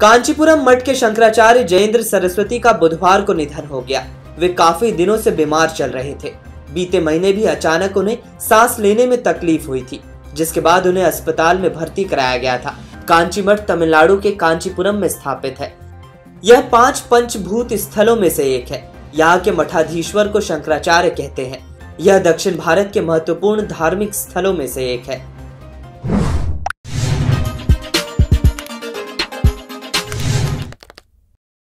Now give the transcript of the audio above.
कांचीपुरम मठ के शंकराचार्य जयेंद्र सरस्वती का बुधवार को निधन हो गया। वे काफी दिनों से बीमार चल रहे थे। बीते महीने भी अचानक उन्हें सांस लेने में तकलीफ हुई थी, जिसके बाद उन्हें अस्पताल में भर्ती कराया गया था। कांची मठ तमिलनाडु के कांचीपुरम में स्थापित है। यह 5 पंचभूत स्थलों में से एक है। यहाँ के मठाधीश्वर को शंकराचार्य कहते हैं। यह दक्षिण भारत के महत्वपूर्ण धार्मिक स्थलों में से एक है।